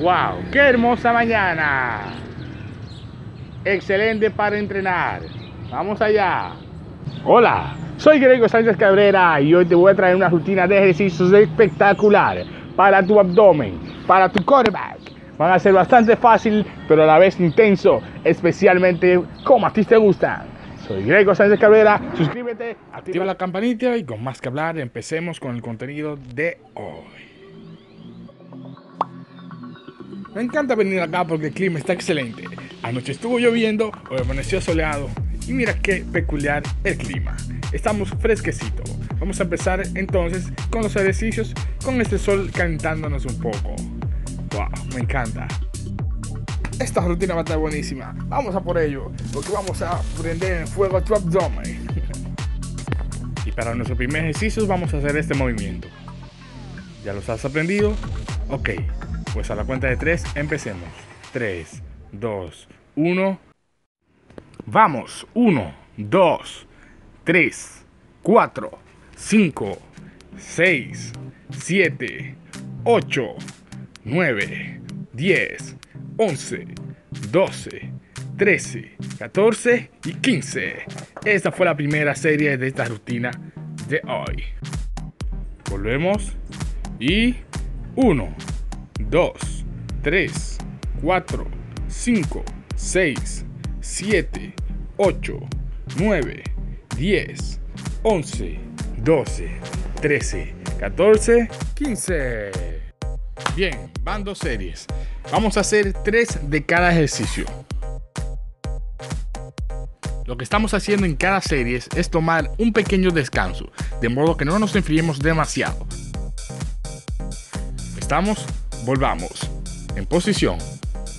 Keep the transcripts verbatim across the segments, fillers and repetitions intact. ¡Wow! ¡Qué hermosa mañana! Excelente para entrenar. ¡Vamos allá! Hola, soy Greico Sánchez Cabrera y hoy te voy a traer una rutina de ejercicios espectacular para tu abdomen, para tu quarterback. Van a ser bastante fácil, pero a la vez intenso, especialmente como a ti te gusta. Soy Greico Sánchez Cabrera, suscríbete, activa la campanita y con más que hablar empecemos con el contenido de hoy. Me encanta venir acá porque el clima está excelente. Anoche estuvo lloviendo, hoy amaneció soleado y mira qué peculiar el clima. Estamos fresquecito. Vamos a empezar entonces con los ejercicios con este sol calentándonos un poco. Wow, me encanta. Esta rutina va a estar buenísima. Vamos a por ello, porque vamos a prender en fuego a tu abdomen. Y para nuestro primer ejercicio vamos a hacer este movimiento. ¿Ya los has aprendido? Ok, pues a la cuenta de tres empecemos. tres, dos, uno. Vamos, uno, dos, tres, cuatro, cinco, seis, siete, ocho, nueve, diez, once, doce, trece, catorce y quince. Esta fue la primera serie de esta rutina de hoy. Volvemos. Y uno, dos, tres, cuatro, cinco, seis, siete, ocho, nueve, diez, once, doce, trece, catorce, quince. Bien, van dos series. Vamos a hacer tres de cada ejercicio. Lo que estamos haciendo en cada serie es tomar un pequeño descanso, de modo que no nos enfriemos demasiado. Estamos, volvamos. En posición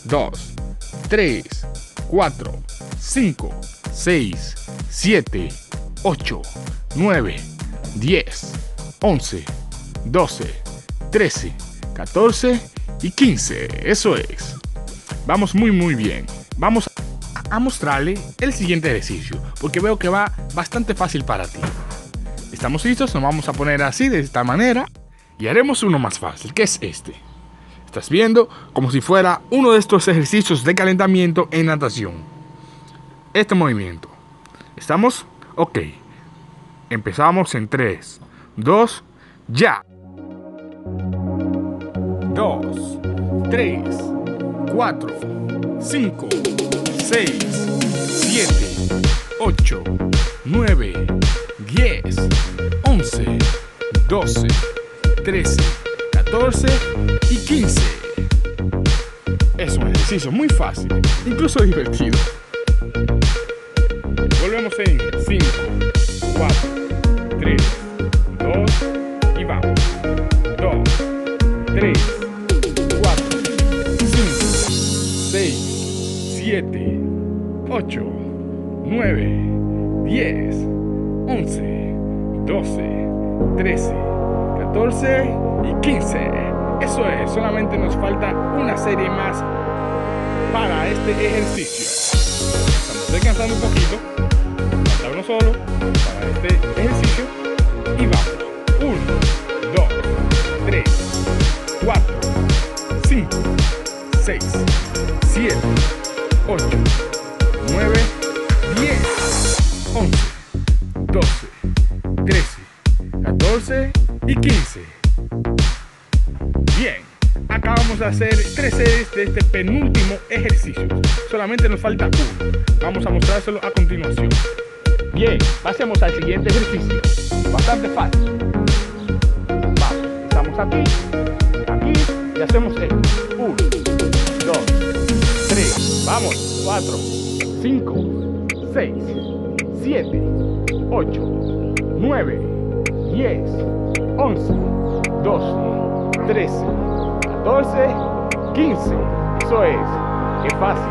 dos, tres, cuatro, cinco, seis, siete, ocho, nueve, diez, once, doce, trece, catorce y quince. Eso es. Vamos muy muy bien. Vamos a mostrarle el siguiente ejercicio, porque veo que va bastante fácil para ti. ¿Estamos listos? Nos vamos a poner así, de esta manera. Y haremos uno más fácil, que es este. Estás viendo como si fuera uno de estos ejercicios de calentamiento en natación. Este movimiento. ¿Estamos? Ok. Empezamos en tres, dos, ya. dos, tres, cuatro, cinco, seis, siete, ocho, nueve, diez, once, doce, trece, catorce y quince. Es un ejercicio muy fácil, incluso divertido. Volvemos en cinco, cuatro, tres, dos y vamos. dos, tres, cuatro, cinco, seis, siete, ocho, nueve, diez, once, doce, trece, catorce y quince. Eso es, solamente nos falta una serie más para este ejercicio. Estamos descansando un poquito, falta uno solo para este ejercicio y vamos. uno, dos, tres, cuatro, cinco, seis, siete, ocho, nueve, diez, once, doce, trece, catorce y quince. Bien, acabamos de hacer tres series de este penúltimo ejercicio. Solamente nos falta uno. Vamos a mostrárselo a continuación. Bien, pasemos al siguiente ejercicio. Bastante fácil. Vamos, estamos aquí, aquí y hacemos esto. uno, dos, tres, vamos, cuatro, cinco, seis, siete, ocho, nueve, diez, once, doce, trece, catorce, quince. Eso es, qué fácil.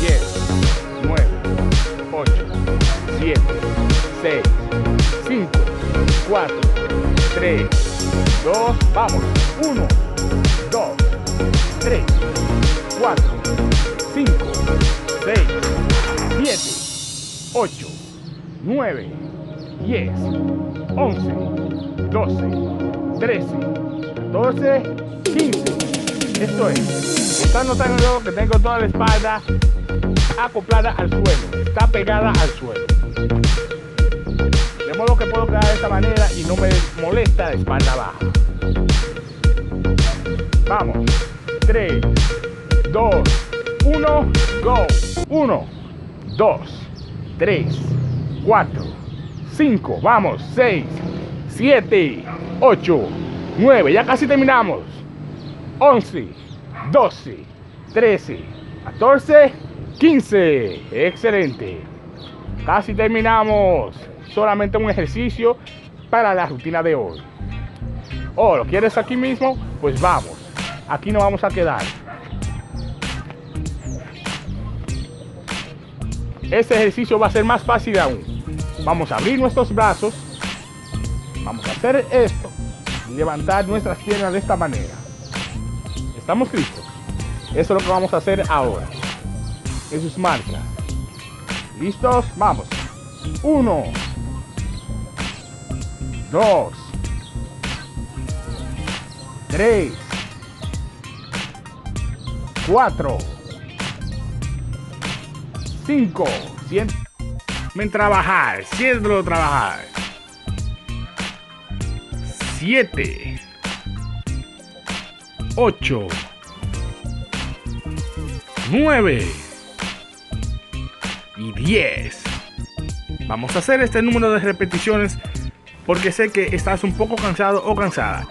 diez, nueve, ocho, siete, seis, cinco, cuatro, tres, dos, vamos, uno, dos, tres, cuatro, cinco, seis, siete, ocho, nueve, diez, once, doce, trece, catorce, quince. Esto es, están notando que tengo toda la espalda acoplada al suelo, está pegada al suelo. De modo que puedo quedar de esta manera y no me molesta la espalda baja. Vamos, tres, dos, uno, go. uno, dos, tres, cuatro, cinco, vamos, seis, siete, ocho, nueve, ya casi terminamos. once, doce, trece, catorce, quince. Excelente. Casi terminamos. Solamente un ejercicio para la rutina de hoy. Oh, ¿lo quieres aquí mismo? Pues vamos. Aquí nos vamos a quedar. Este ejercicio va a ser más fácil aún. Vamos a abrir nuestros brazos. Vamos a hacer esto. Y levantar nuestras piernas de esta manera. ¿Estamos listos? Eso es lo que vamos a hacer ahora. En sus marcas. ¿Listos? Vamos. Uno. Dos. Tres. Cuatro. Cinco. Sienten trabajar. Siéntelo trabajar. Siete. Ocho. Nueve. Y diez. Vamos a hacer este número de repeticiones porque sé que estás un poco cansado o cansada.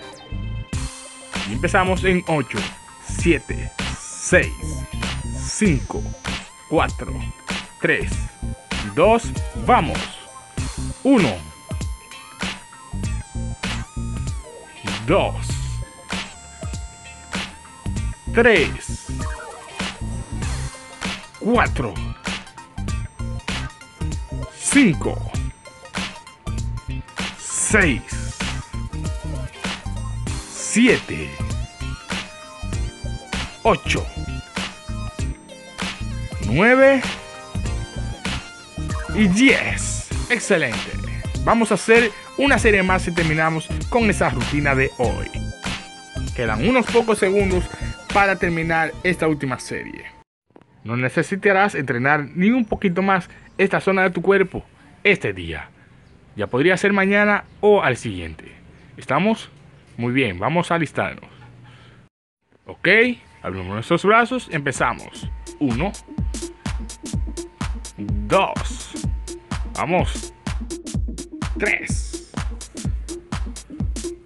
Y empezamos en ocho, siete, seis, cinco, cuatro, tres, dos, vamos. uno, dos, tres, cuatro, cinco, seis, siete, ocho, nueve y diez. Excelente. Vamos a hacer una serie más y terminamos con esa rutina de hoy. Quedan unos pocos segundos para terminar esta última serie. No necesitarás entrenar ni un poquito más esta zona de tu cuerpo este día. Ya podría ser mañana o al siguiente. ¿Estamos? Muy bien, vamos a alistarnos. Ok, abrimos nuestros brazos, empezamos. Uno. Dos. Vamos. Tres.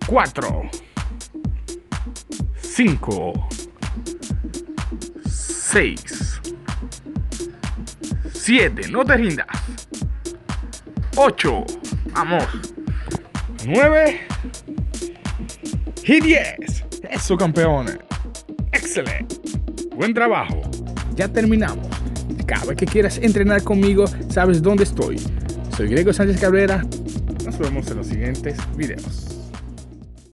Cuatro. Cinco. Seis. Siete. No te rindas. Ocho. Vamos. Nueve. Y diez. Eso, campeones. Excelente. Buen trabajo. Ya terminamos. Cada vez que quieras entrenar conmigo, sabes dónde estoy. Soy Greico Sánchez Cabrera. Nos vemos en los siguientes videos.